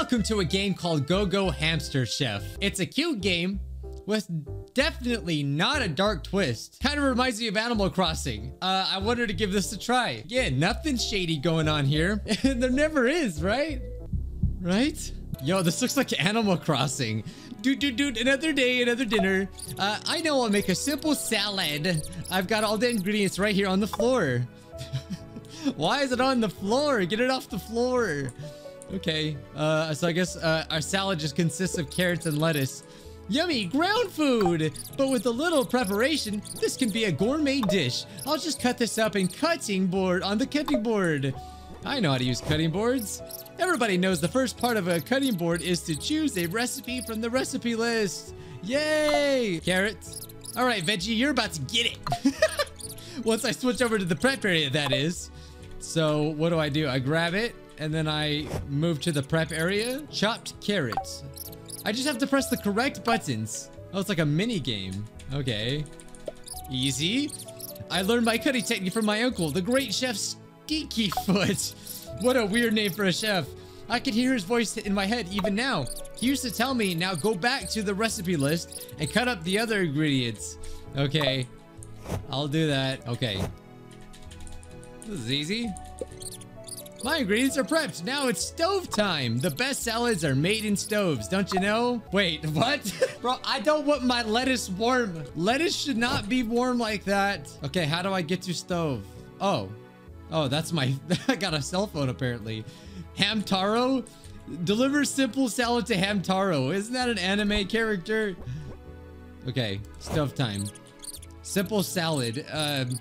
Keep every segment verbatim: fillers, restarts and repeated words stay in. welcome to a game called Go Go Hamster Chef. It's a cute game with definitely not a dark twist. Kind of reminds me of Animal Crossing. Uh, I wanted to give this a try. Yeah, nothing shady going on here. There never is, right? Right? Yo, this looks like Animal Crossing. Dude, dude, dude, another day, another dinner. Uh, I know I'll make a simple salad. I've got all the ingredients right here on the floor. Why is it on the floor? Get it off the floor. Okay, uh, so I guess uh, our salad just consists of carrots and lettuce. Yummy ground food! But with a little preparation, this can be a gourmet dish. I'll just cut this up in cutting board on the cutting board. I know how to use cutting boards. Everybody knows the first part of a cutting board is to choose a recipe from the recipe list. Yay! Carrots. All right, Veggie, you're about to get it. Once I switch over to the prep area, that is. So what do I do? I grab it, and then I move to the prep area. Chopped carrots. I just have to press the correct buttons. Oh, it's like a mini game. Okay. Easy. I learned my cutting technique from my uncle, the great chef Skeekyfoot. What a weird name for a chef. I could hear his voice in my head even now. He used to tell me, now go back to the recipe list and cut up the other ingredients. Okay. I'll do that. Okay. This is easy. My ingredients are prepped. Now it's stove time. The best salads are made in stoves, don't you know? Wait, what? Bro, I don't want my lettuce warm. Lettuce should not be warm like that. Okay, how do I get to stove? Oh. Oh, that's my... I got a cell phone, apparently. Hamtaro? Deliver simple salad to Hamtaro. Isn't that an anime character? Okay, stove time. Simple salad. Um...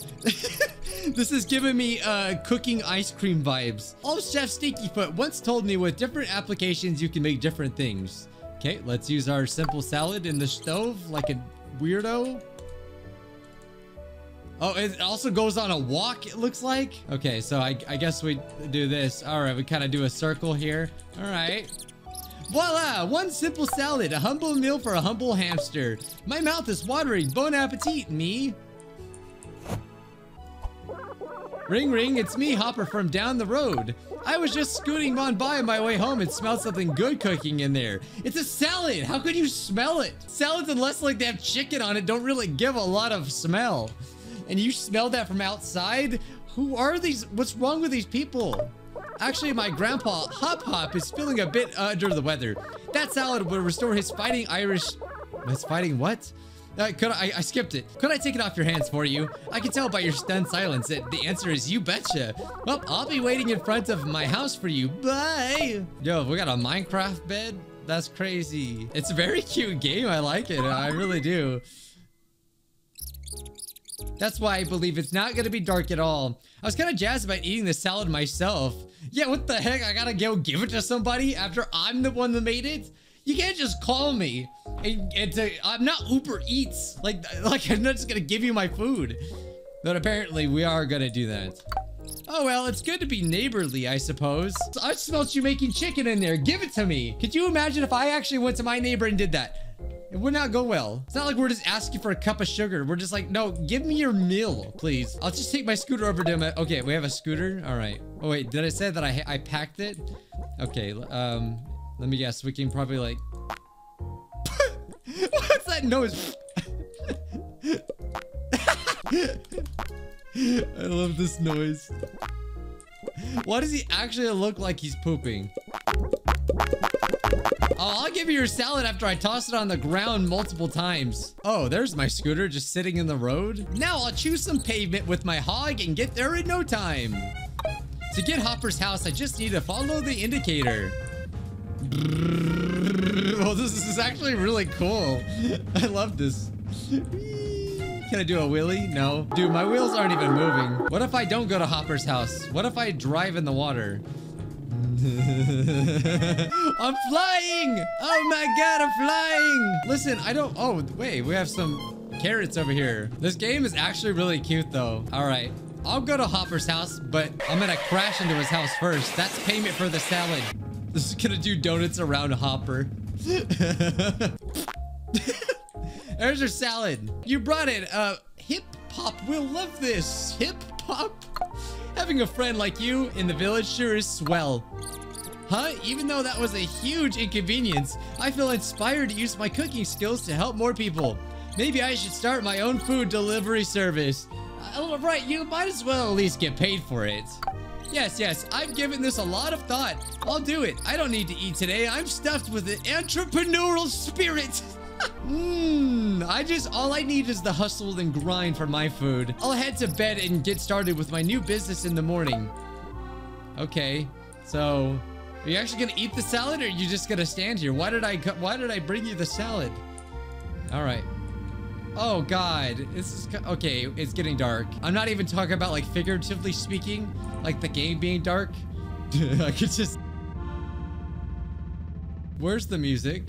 This is giving me uh, cooking ice cream vibes. Old Chef Stinkyfoot once told me with different applications, you can make different things. Okay, let's use our simple salad in the stove like a weirdo. Oh, it also goes on a walk, it looks like. Okay, so I, I guess we do this. All right, we kind of do a circle here. All right. Voila! One simple salad, a humble meal for a humble hamster. My mouth is watering. Bon appetit, me. Ring ring, it's me, Hopper, from down the road. I was just scooting on by on my way home and smelled something good cooking in there. It's a salad! How could you smell it? Salads, unless like they have chicken on it, don't really give a lot of smell. And you smell that from outside? Who are these? What's wrong with these people? Actually, my grandpa, Hop Hop, is feeling a bit under the weather. That salad will restore his fighting Irish... His fighting what? Uh, could I, I skipped it. Could I take it off your hands for you? I can tell by your stunned silence that the answer is you betcha. Well, I'll be waiting in front of my house for you. Bye. Yo, we got a Minecraft bed? That's crazy. It's a very cute game. I like it. I really do. That's why I believe it's not going to be dark at all. I was kind of jazzed about eating the salad myself. Yeah, what the heck? I gotta go give it to somebody after I'm the one that made it? You can't just call me and, and to, I'm not Uber Eats. Like, like I'm not just gonna give you my food. But apparently we are gonna do that. Oh, well, it's good to be neighborly, I suppose. I smelled you making chicken in there. Give it to me. Could you imagine if I actually went to my neighbor and did that? It would not go well. It's not like we're just asking for a cup of sugar. We're just like, no, give me your meal, please. I'll just take my scooter over to my... Okay, we have a scooter. All right. Oh, wait, did I say that I, I packed it? Okay, um... let me guess, we can probably like... What's that noise? I love this noise. Why does he actually look like he's pooping? Oh, I'll give you your salad after I toss it on the ground multiple times. Oh, there's my scooter just sitting in the road. Now I'll choose some pavement with my hog and get there in no time. To get Hopper's house, I just need to follow the indicator. Well, this is actually really cool. I love this. Can I do a wheelie? No. Dude, my wheels aren't even moving. What if I don't go to Hopper's house? What if I drive in the water? I'm flying! Oh my god, I'm flying! Listen, I don't... Oh, wait. We have some carrots over here. This game is actually really cute, though. All right. I'll go to Hopper's house, but I'm gonna crash into his house first. That's payment for the salad. This is gonna do donuts around Hopper. There's your salad. You brought it. Uh, Hip Hop will love this. Hip Hop. Having a friend like you in the village sure is swell. Huh? Even though that was a huge inconvenience, I feel inspired to use my cooking skills to help more people. Maybe I should start my own food delivery service. Oh, right, you might as well at least get paid for it. Yes, yes, I've given this a lot of thought. I'll do it. I don't need to eat today. I'm stuffed with an entrepreneurial spirit. Mmm, I just, all I need is the hustle and grind for my food. I'll head to bed and get started with my new business in the morning. Okay, so are you actually gonna eat the salad, or are you just gonna stand here? Why did I, why did I bring you the salad? All right. Oh God, this is, okay, it's getting dark. I'm not even talking about like figuratively speaking, like the game being dark. I could just, where's the music?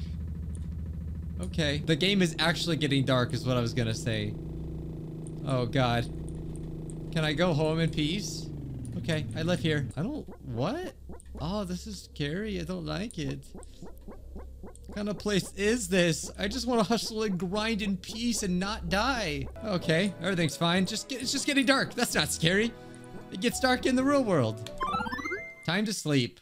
Okay, the game is actually getting dark is what I was gonna say. Oh God, can I go home in peace? Okay, I live here. I don't, what? Oh, this is scary, I don't like it. What kind of place is this? I just want to hustle and grind in peace and not die. Okay, everything's fine. Just get, it's just getting dark. That's not scary. It gets dark in the real world. Time to sleep.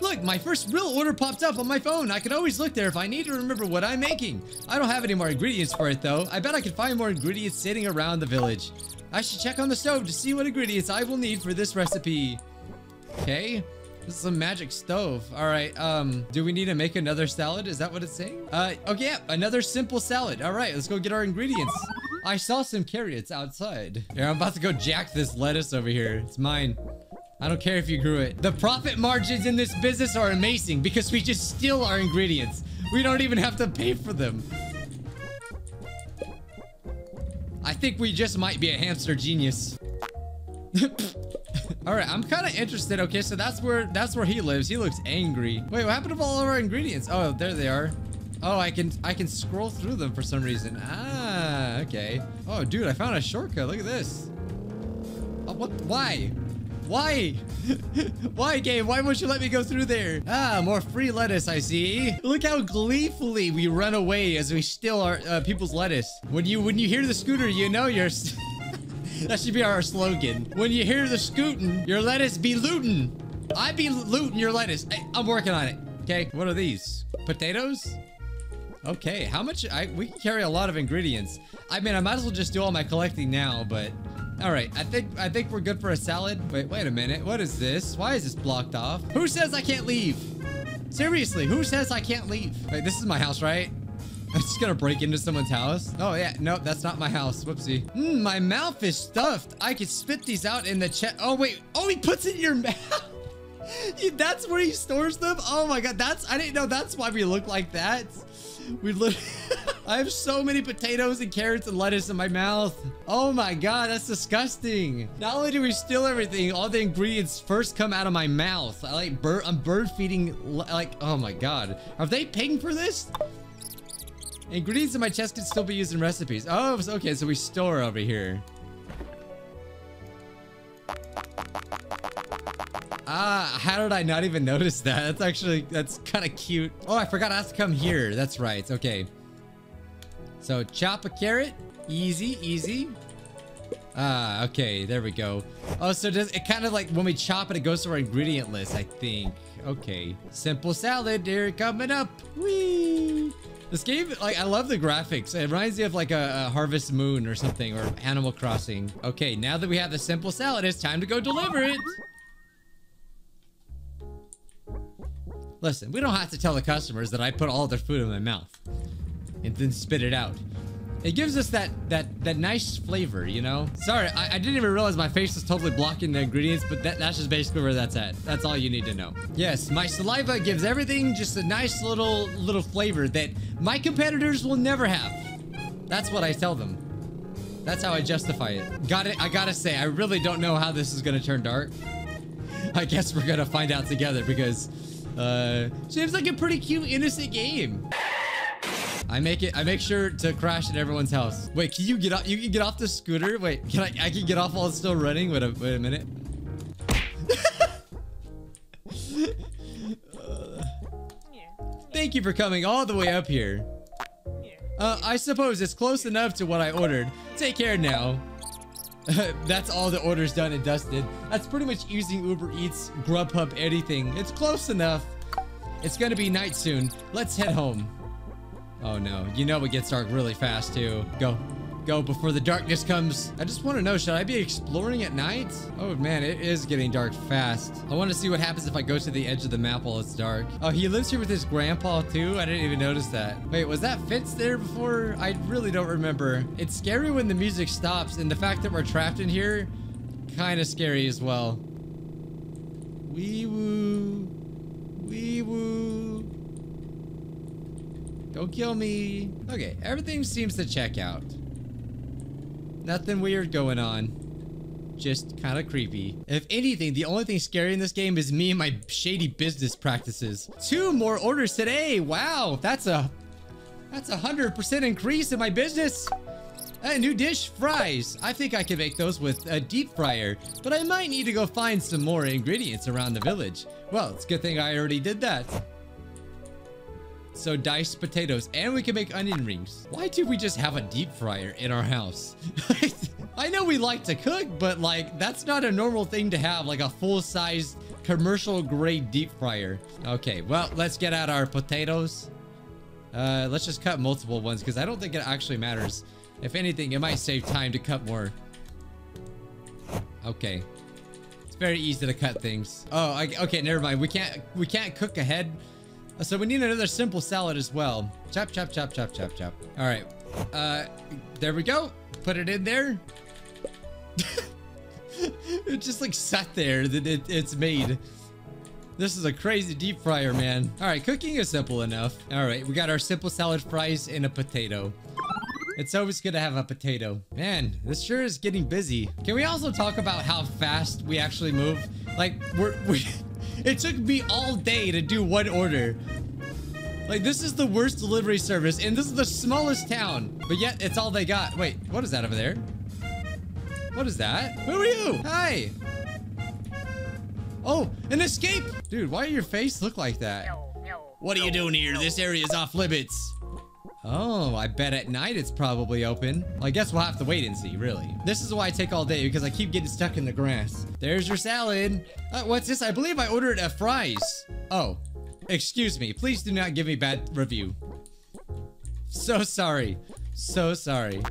Look, my first real order popped up on my phone. I can always look there if I need to remember what I'm making. I don't have any more ingredients for it though. I bet I can find more ingredients sitting around the village. I should check on the stove to see what ingredients I will need for this recipe. Okay. This is a magic stove. All right, um, do we need to make another salad? Is that what it's saying? Uh, okay, yeah, another simple salad. All right, let's go get our ingredients. I saw some carrots outside. Yeah, I'm about to go jack this lettuce over here. It's mine. I don't care if you grew it. The profit margins in this business are amazing because we just steal our ingredients. We don't even have to pay for them. I think we just might be a hamster genius. All right, I'm kind of interested. Okay, so that's where that's where he lives. He looks angry. Wait, what happened to all of our ingredients? Oh, there they are. Oh, I can I can scroll through them for some reason. Ah, okay. Oh, dude, I found a shortcut. Look at this. Oh, what? Why? Why? Why, game? Why won't you let me go through there? Ah, more free lettuce, I see. Look how gleefully we run away as we steal our uh, people's lettuce. When you when you hear the scooter, you know you're. That should be our slogan. When you hear the scootin', your lettuce be lootin'. I be lootin' your lettuce. Hey, I'm working on it. Okay, what are these? Potatoes? Okay, how much? I, we can carry a lot of ingredients. I mean, I might as well just do all my collecting now, but... All right, I think I think we're good for a salad. Wait, wait a minute. What is this? Why is this blocked off? Who says I can't leave? Seriously, who says I can't leave? Wait, this is my house, right? I'm just gonna break into someone's house. Oh yeah, no, that's not my house. Whoopsie. Mm, my mouth is stuffed. I could spit these out in the chest. Oh wait. Oh, he puts it in your mouth. That's where he stores them. Oh my God. That's, I didn't know that's why we look like that. We look. I have so many potatoes and carrots and lettuce in my mouth. Oh my God, that's disgusting. Not only do we steal everything, all the ingredients first come out of my mouth. I like bird. I'm bird feeding. Like, oh my God. Are they paying for this? Ingredients in my chest can still be used in recipes. Oh, okay, so we store over here. Ah, how did I not even notice that? That's actually, that's kind of cute. Oh, I forgot I have to come here. That's right, okay. So, chop a carrot. Easy, easy. Ah, okay, there we go. Oh, so does it kind of like, when we chop it, it goes to our ingredient list, I think. Okay. Simple salad, here coming up. Whee! This game, like, I love the graphics. It reminds me of like a, a Harvest Moon or something, or Animal Crossing. Okay, now that we have the simple salad, it's time to go deliver it. Listen, we don't have to tell the customers that I put all their food in my mouth and then spit it out. It gives us that that that nice flavor, you know? Sorry, I, I didn't even realize my face was totally blocking the ingredients, but that, that's just basically where that's at. That's all you need to know. Yes, my saliva gives everything just a nice little, little flavor that my competitors will never have. That's what I tell them. That's how I justify it. Got it. I gotta say, I really don't know how this is gonna turn dark. I guess we're gonna find out together because uh, seems like a pretty cute, innocent game. I make it. I make sure to crash at everyone's house. Wait, can you get off? You can get off the scooter. Wait, can I? I can get off while it's still running. Wait a wait a minute. uh, thank you for coming all the way up here. Uh, I suppose it's close enough to what I ordered. Take care now. That's all the orders done and dusted. That's pretty much using Uber Eats, Grubhub, anything. It's close enough. It's gonna be night soon. Let's head home. Oh no, you know it gets dark really fast too. Go, go before the darkness comes. I just want to know, should I be exploring at night? Oh man, it is getting dark fast. I want to see what happens if I go to the edge of the map while it's dark. Oh, he lives here with his grandpa too? I didn't even notice that. Wait, was that Fitz there before? I really don't remember. It's scary when the music stops, and the fact that we're trapped in here, kind of scary as well. Wee woo, wee woo. Don't kill me. Okay, everything seems to check out. Nothing weird going on. Just kind of creepy. If anything, the only thing scary in this game is me and my shady business practices. Two more orders today. Wow, that's a that's a hundred percent increase in my business. A new dish, fries. I think I can make those with a deep fryer, but I might need to go find some more ingredients around the village. Well, it's a good thing I already did that. So diced potatoes, and we can make onion rings. Why do we just have a deep fryer in our house? I know we like to cook, but like, that's not a normal thing to have, like a full-sized commercial grade deep fryer. Okay, well, let's get out our potatoes. Uh, let's just cut multiple ones because I don't think it actually matters. If anything, it might save time to cut more. Okay. It's very easy to cut things. Oh, I, okay, never mind. We can't, we can't cook ahead. So we need another simple salad as well. Chop, chop, chop, chop, chop, chop. All right. Uh, there we go. Put it in there. It just like sat there that it, it's made. This is a crazy deep fryer, man. All right. Cooking is simple enough. All right. We got our simple salad, fries, and a potato. It's always good to have a potato. Man, this sure is getting busy. Can we also talk about how fast we actually move? Like we're... we It took me all day to do one order. Like, this is the worst delivery service, and this is the smallest town. But yet, it's all they got. Wait, what is that over there? What is that? Who are you? Hi. Oh, an escape. Dude, why does your face look like that? No, no, what are no, you doing here? No. This area is off limits. Oh, I bet at night it's probably open. Well, I guess we'll have to wait and see, really. This is why I take all day, because I keep getting stuck in the grass. There's your salad. Uh, what's this? I believe I ordered a fries. Oh, excuse me. Please do not give me bad review. So sorry. So sorry.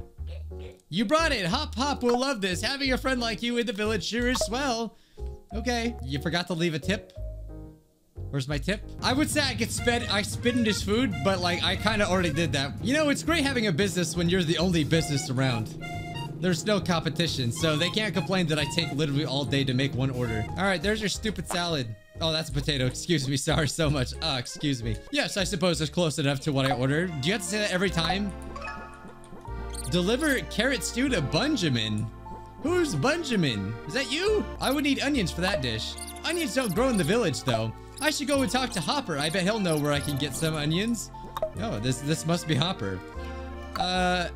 You brought it. Hop Hop will love this. Having a friend like you in the village sure is swell. Okay. You forgot to leave a tip? Where's my tip? I would say I could spend, I spend his food, but like I kind of already did that. You know, it's great having a business when you're the only business around. There's no competition, so they can't complain that I take literally all day to make one order. All right, there's your stupid salad. Oh, that's a potato. Excuse me. Sorry so much. Uh, excuse me. Yes, I suppose it's close enough to what I ordered. Do you have to say that every time? Deliver carrot stew to Benjamin. Who's Benjamin? Is that you? I would need onions for that dish. Onions don't grow in the village, though. I should go and talk to Hopper. I bet he'll know where I can get some onions. No, this this must be Hopper. Uh,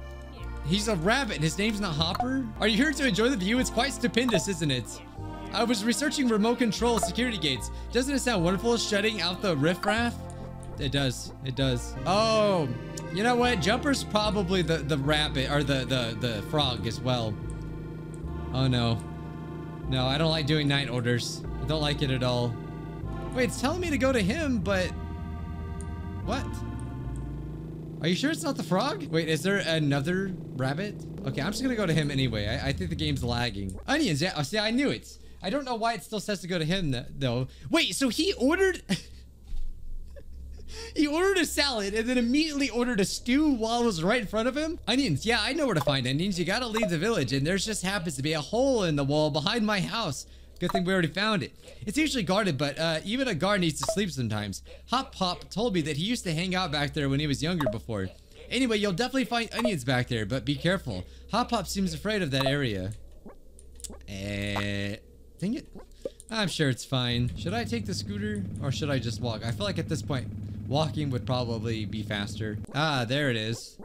he's a rabbit and his name's not Hopper? Are you here to enjoy the view? It's quite stupendous, isn't it? I was researching remote control security gates. Doesn't it sound wonderful shutting out the riffraff? It does. It does. Oh, you know what? Jumper's probably the, the rabbit or the, the, the frog as well. Oh, no. No, I don't like doing night orders. I don't like it at all. Wait, it's telling me to go to him, but... What? Are you sure it's not the frog? Wait, is there another rabbit? Okay, I'm just gonna go to him anyway. I, I think the game's lagging. Onions, yeah. Oh, see, I knew it. I don't know why it still says to go to him, though. Wait, so he ordered... He ordered a salad and then immediately ordered a stew while it was right in front of him? Onions, yeah, I know where to find onions. You gotta leave the village, and there just happens to be a hole in the wall behind my house. Good thing we already found it. It's usually guarded, but uh, even a guard needs to sleep sometimes. Hop Hop told me that he used to hang out back there when he was younger before. Anyway, you'll definitely find onions back there, but be careful. Hop Hop seems afraid of that area. Eh, dang it. I'm sure it's fine. Should I take the scooter or should I just walk? I feel like at this point, walking would probably be faster. Ah, there it is.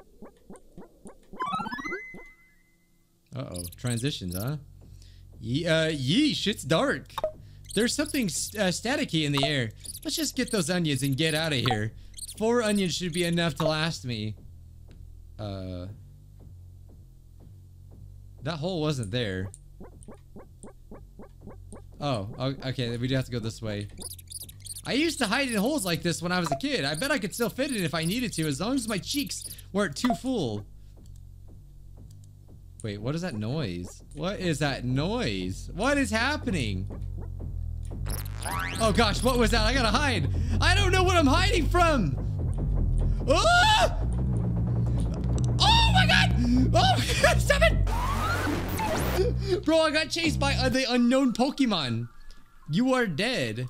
Uh-oh, transitions, huh? Ye uh, yeesh, it's dark. There's something st uh, staticky in the air. Let's just get those onions and get out of here. Four onions should be enough to last me. Uh. That hole wasn't there. Oh, okay, we do have to go this way. I used to hide in holes like this when I was a kid. I bet I could still fit in if I needed to, as long as my cheeks weren't too full. Wait, what is that noise? What is that noise? What is happening? Oh gosh, what was that? I gotta hide. I don't know what I'm hiding from. Oh! Oh my god! Oh my god, stop it! Bro, I got chased by uh, the unknown Pokemon. You are dead.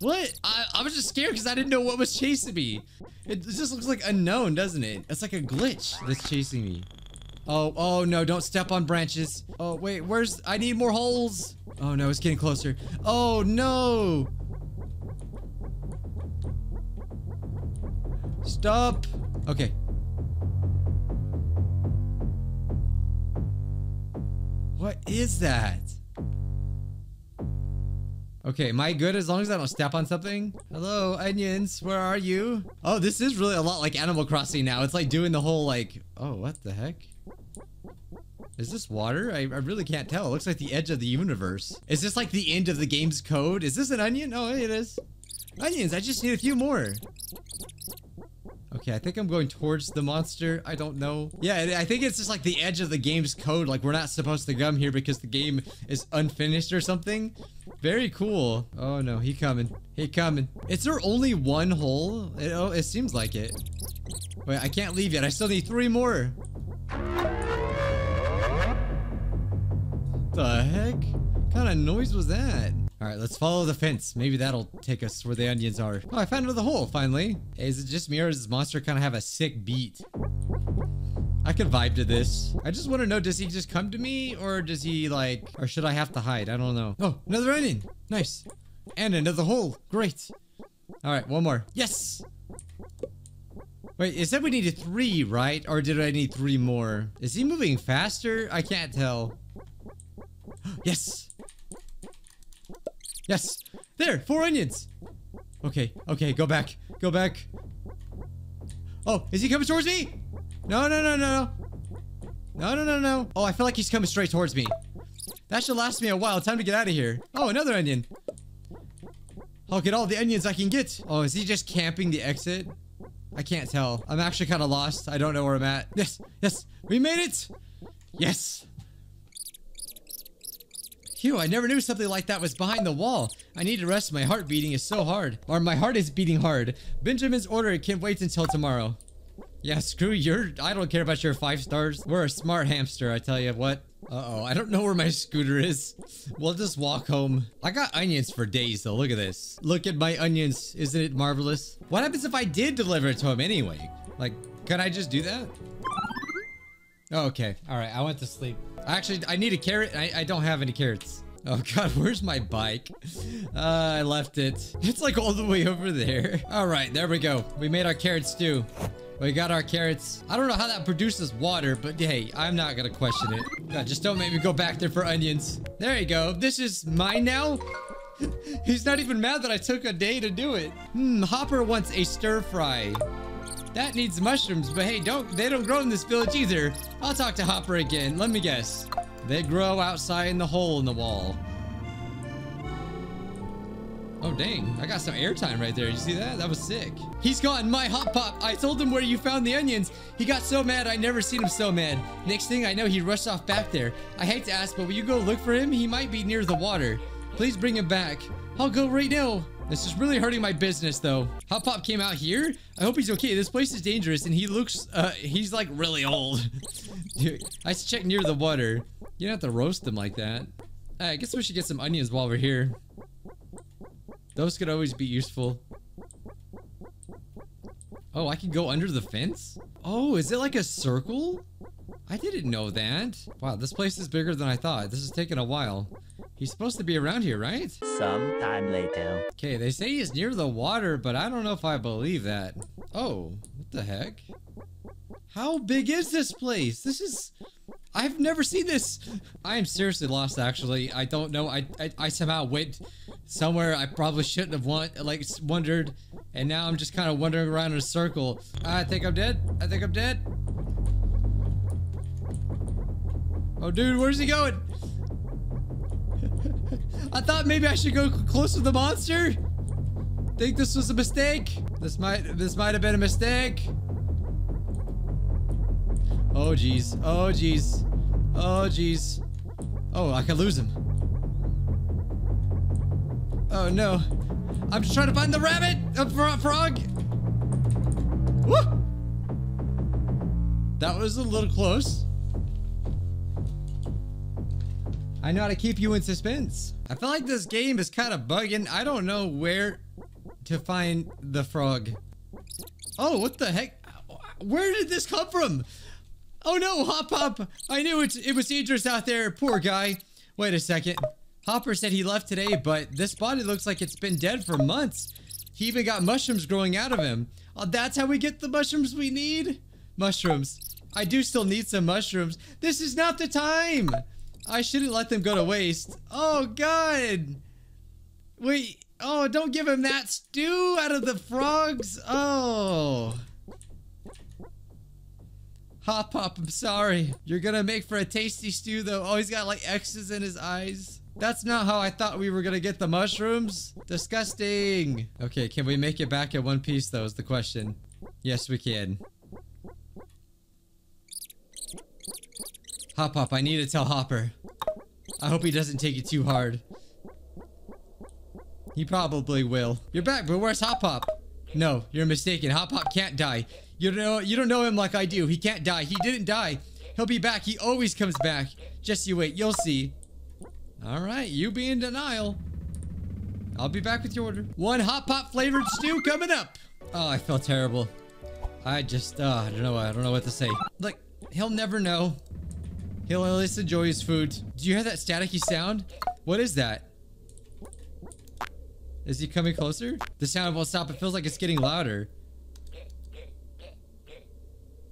What? I, I was just scared because I didn't know what was chasing me. It just looks like unknown, doesn't it? It's like a glitch that's chasing me. Oh, oh no, don't step on branches. Oh, wait, where's... I need more holes. Oh no, it's getting closer. Oh no. Stop. Okay. What is that? Okay, am I good as long as I don't step on something? Hello, onions, where are you? Oh, this is really a lot like Animal Crossing now. It's like doing the whole like, oh, what the heck? Is this water? I, I really can't tell. It looks like the edge of the universe. Is this like the end of the game's code? Is this an onion? Oh, it is. Onions, I just need a few more. Okay, I think I'm going towards the monster. I don't know. Yeah, I think it's just like the edge of the game's code. Like, we're not supposed to come here because the game is unfinished or something. Very cool. Oh, no. He coming. He coming. Is there only one hole? It, oh, it seems like it. Wait, I can't leave yet. I still need three more. The heck? What kind of noise was that? All right, let's follow the fence. Maybe that'll take us where the onions are. Oh, I found another hole, finally. Hey, is it just me or does this monster kind of have a sick beat? I could vibe to this. I just want to know, does he just come to me or does he like, or should I have to hide? I don't know. Oh, another onion. Nice. And another hole. Great. All right, one more. Yes. Wait, it said we needed three, right? Or did I need three more? Is he moving faster? I can't tell. Yes. Yes! There! Four onions! Okay, okay, go back. Go back. Oh, is he coming towards me? No, no, no, no, no. No, no, no, no. Oh, I feel like he's coming straight towards me. That should last me a while. Time to get out of here. Oh, another onion. I'll get all the onions I can get. Oh, is he just camping the exit? I can't tell. I'm actually kind of lost. I don't know where I'm at. Yes, yes. We made it! Yes! Phew, I never knew something like that was behind the wall. I need to rest. My heart beating is so hard. Or my heart is beating hard. Benjamin's order can't wait until tomorrow. Yeah, screw your... I don't care about your five stars. We're a smart hamster, I tell you what. Uh-oh, I don't know where my scooter is. We'll just walk home. I got onions for days, though. Look at this. Look at my onions. Isn't it marvelous? What happens if I did deliver it to him anyway? Like, can I just do that? Oh, okay. All right, I went to sleep. Actually, I need a carrot. I, I don't have any carrots. Oh god, where's my bike? Uh, I left it. It's like all the way over there. All right, there we go. We made our carrot stew. We got our carrots. I don't know how that produces water, but hey, I'm not gonna question it. God, just don't make me go back there for onions. There you go. This is mine now. He's not even mad that I took a day to do it. Hmm, Hopper wants a stir fry. That needs mushrooms, but hey, don't they don't grow in this village either. I'll talk to Hopper again. Let me guess. They grow outside in the hole in the wall. Oh, dang. I got some airtime right there. You see that? That was sick. He's gotten my Hop Pop. I told him where you found the onions. He got so mad. I never seen him so mad. Next thing I know, he rushed off back there. I hate to ask, but will you go look for him? He might be near the water. Please bring him back. I'll go right now. This is really hurting my business, though. Hop Hop came out here? I hope he's okay. This place is dangerous, and he looks... Uh, he's, like, really old. Dude, I should check near the water. You don't have to roast them like that. Right, I guess we should get some onions while we're here. Those could always be useful. Oh, I can go under the fence? Oh, is it like a circle? I didn't know that. Wow, this place is bigger than I thought. This is taking a while. He's supposed to be around here, right? Sometime later. Okay, they say he's near the water, but I don't know if I believe that. Oh, what the heck? How big is this place? This is... I've never seen this. I am seriously lost, actually. I don't know. I, I, I somehow went somewhere I probably shouldn't have want, like wondered, and now I'm just kind of wandering around in a circle. I think I'm dead. I think I'm dead. Oh, dude, where's he going? I thought maybe I should go close to the monster. Think this was a mistake? This might this might have been a mistake. Oh geez. Oh geez. Oh geez. Oh, I could lose him. Oh no. I'm just trying to find the rabbit! A fro frog! Woo! That was a little close. I know how to keep you in suspense. I feel like this game is kind of bugging. I don't know where to find the frog. Oh, what the heck? Where did this come from? Oh no, Hop Hop! I knew it, it was Idris out there. Poor guy. Wait a second. Hopper said he left today, but this body looks like it's been dead for months. He even got mushrooms growing out of him. Oh, that's how we get the mushrooms we need? Mushrooms. I do still need some mushrooms. This is not the time! I shouldn't let them go to waste. Oh, God! Wait. Oh, don't give him that stew out of the frogs. Oh. Hop Hop, I'm sorry. You're gonna make for a tasty stew, though. Oh, he's got, like, X's in his eyes. That's not how I thought we were gonna get the mushrooms. Disgusting. Okay, can we make it back in one piece, though, is the question. Yes, we can. Hop Hop, I need to tell Hopper. I hope he doesn't take it too hard. He probably will. You're back, but where's Hop Hop? No, you're mistaken. Hop Hop can't die. You don't know, you don't know him like I do. He can't die. He didn't die. He'll be back. He always comes back. Just you wait. You'll see. All right, you be in denial. I'll be back with your order. One Hop Hop flavored stew coming up. Oh, I feel terrible. I just, uh, I don't know. I don't know what to say. Look, he'll never know. He'll at least enjoy his food. Do you hear that staticky sound? What is that? Is he coming closer? The sound won't stop. It feels like it's getting louder.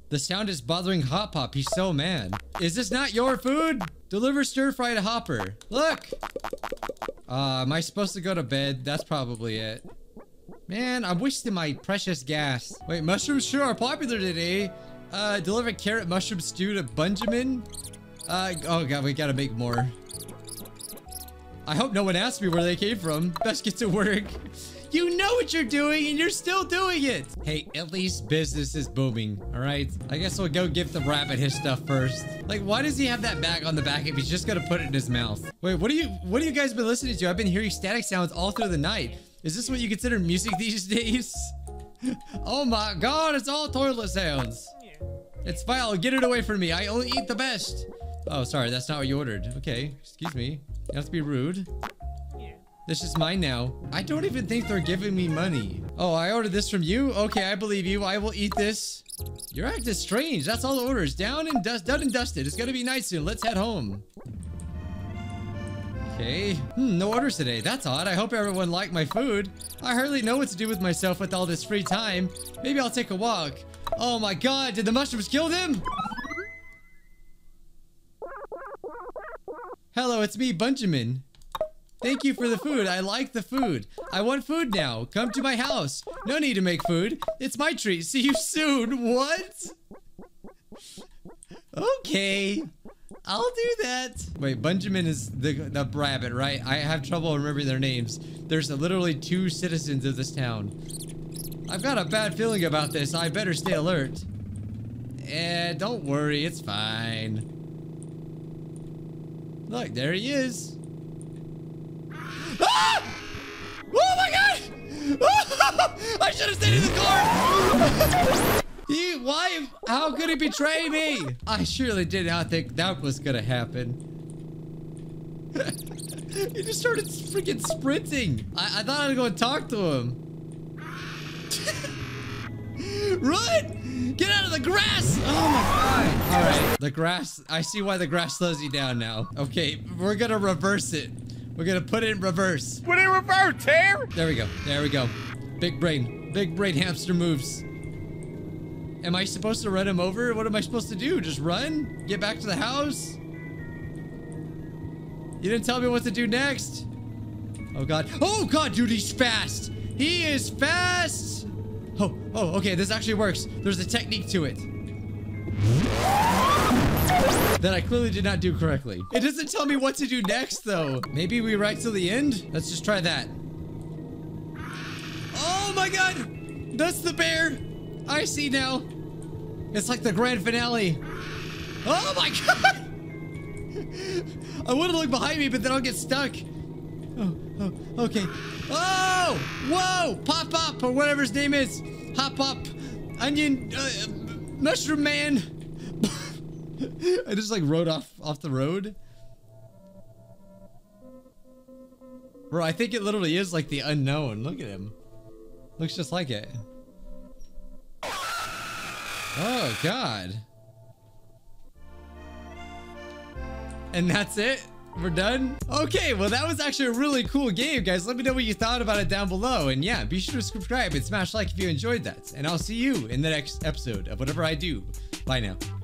The sound is bothering Hop Hop. He's so mad. Is this not your food? Deliver stir fry to Hopper. Look! Uh, am I supposed to go to bed? That's probably it. Man, I'm wasting my precious gas. Wait, mushrooms sure are popular today. Uh, deliver carrot mushroom stew to Benjamin. Uh, oh god, we gotta make more. I hope no one asked me where they came from. Best get to work. You know what you're doing and you're still doing it. Hey, at least business is booming, all right? I guess we'll go give the rabbit his stuff first. Like, why does he have that bag on the back if he's just gonna put it in his mouth? Wait, what do you, what do you guys been listening to? I've been hearing static sounds all through the night. Is this what you consider music these days? Oh my god, it's all toilet sounds. It's vile, get it away from me. I only eat the best. Oh, sorry, that's not what you ordered. Okay, excuse me. You have to be rude. Yeah. This is mine now. I don't even think they're giving me money. Oh, I ordered this from you? Okay, I believe you. I will eat this. Your act is strange. That's all the orders. Down and dust, done and dusted. It's gonna be night soon. Let's head home. Okay. Hmm, no orders today. That's odd. I hope everyone liked my food. I hardly know what to do with myself with all this free time. Maybe I'll take a walk. Oh my god, did the mushrooms kill them? Hello, it's me, Benjamin. Thank you for the food. I like the food. I want food now. Come to my house. No need to make food. It's my treat. See you soon. What? Okay. I'll do that. Wait, Benjamin is the, the rabbit, right? I have trouble remembering their names. There's literally two citizens of this town. I've got a bad feeling about this. I better stay alert. Eh, don't worry. It's fine. Look, there he is. Ah! Oh my god! Oh! I should have stayed in the car! He, why? How could he betray me? I surely did not think that was gonna happen. He just started freaking sprinting. I, I thought I'd go talk to him. Run! Get out of the grass! Oh my god! Alright, the grass. I see why the grass slows you down now. Okay, we're gonna reverse it. We're gonna put it in reverse. Put it in reverse, here! There we go. There we go. Big brain. Big brain hamster moves. Am I supposed to run him over? What am I supposed to do? Just run? Get back to the house? You didn't tell me what to do next. Oh god. Oh god, dude, he's fast! He is fast! Oh, oh, okay, this actually works. There's a technique to it. that I clearly did not do correctly. It doesn't tell me what to do next, though. Maybe we write till the end? Let's just try that. Oh my god! That's the bear! I see now. It's like the grand finale. Oh my god! I want to look behind me, but then I'll get stuck. Oh, oh, okay. Oh! Whoa! Pop Pop, or whatever his name is. Hop Hop. Onion. Uh, mushroom Man. I just like rode off, off the road. Bro, I think it literally is like the unknown. Look at him. Looks just like it. Oh, God. And that's it? We're done? Okay, well that was actually a really cool game, guys. Let me know what you thought about it down below. And yeah, be sure to subscribe and smash like if you enjoyed that. And I'll see you in the next episode of whatever I do. Bye now.